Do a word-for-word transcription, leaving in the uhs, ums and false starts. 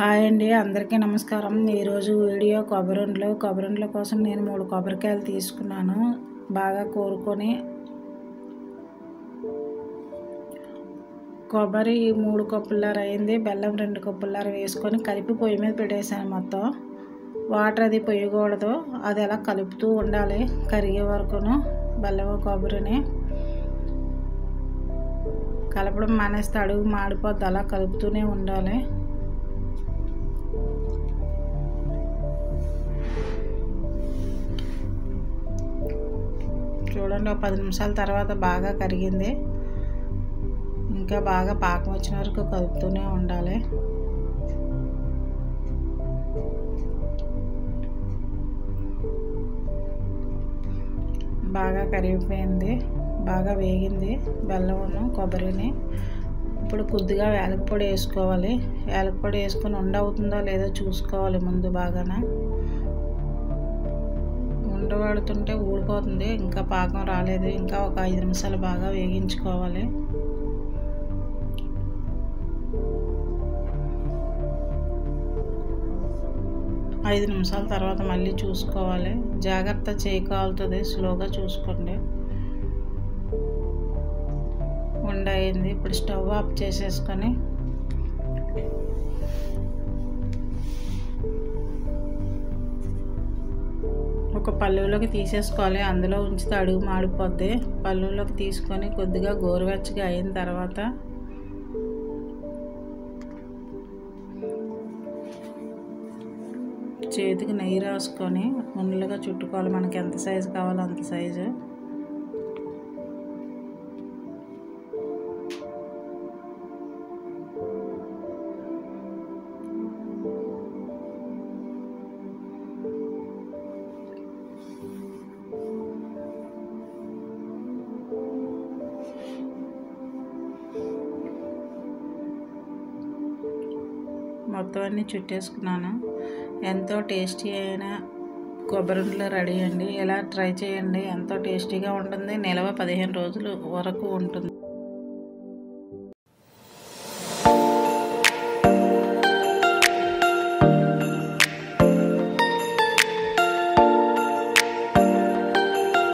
Hi అండి అందరికీ నమస్కారం। ఈ రోజు వీడియో కొబ్బరి ఉండలు। కొబ్బరి ఉండల కోసం నేను మూడు కొబ్బరికాయలు తీసుకున్నాను, బాగా కోరుకొని। కొబ్బరి మూడు కప్పులార అయింది, బెల్లం రెండు కప్పులార వేసుకొని కలిపి పొయ్యి మీద పెట్టేశాను। మొత్తం వాటర్ అది పొయ్యకూడదు, అది అలా కలుపుతూ ఉండాలి కరిగే వరకును। బెల్లం కొబ్బరిని కలపడం మానేస్తే అడుగు మాడిపోద్ది, అలా కలుపుతూనే ఉండాలి। చూడండి పది నిమిషాల తర్వాత బాగా కరిగింది, ఇంకా బాగా పాకం వచ్చిన వరకు కలుపుతూనే ఉండాలి। బాగా కరిగిపోయింది, బాగా వేగింది బెల్లమును కొబ్బరిని। ఇప్పుడు కొద్దిగా యాలకపొడి వేసుకోవాలి, యాలకపొడి వేసుకొని ఉండ అవుతుందో లేదో చూసుకోవాలి ముందు। బాగానే ఉండబడుతుంటే ఊడిపోతుంది, ఇంకా పాకం రాలేదు। ఇంకా ఒక ఐదు నిమిషాలు బాగా వేగించుకోవాలి। ఐదు నిమిషాల తర్వాత మళ్ళీ చూసుకోవాలి, జాగ్రత్త చేయగలుగుతుంది, స్లోగా చూసుకోండి। ఉండ అయింది, ఇప్పుడు స్టవ్ ఆఫ్ చేసేసుకొని ఒక పళ్ళులోకి తీసేసుకోవాలి, అందులో ఉంచితే అడుగు మాడిపోద్ది। పళ్ళులోకి తీసుకొని కొద్దిగా గోరువెచ్చగా అయిన తర్వాత చేతికి నెయ్యి రాసుకొని ఉండలుగా చుట్టుకోవాలి। మనకి ఎంత సైజు కావాలో అంత సైజు మొత్తం అన్నీ చుట్టేసుకున్నాను। ఎంతో టేస్టీ అయిన కొబ్బరి ఉండలు రెడీ అండి। ఇలా ట్రై చేయండి, ఎంతో టేస్టీగా ఉంటుంది, నిలవ పదిహేను రోజులు వరకు ఉంటుంది।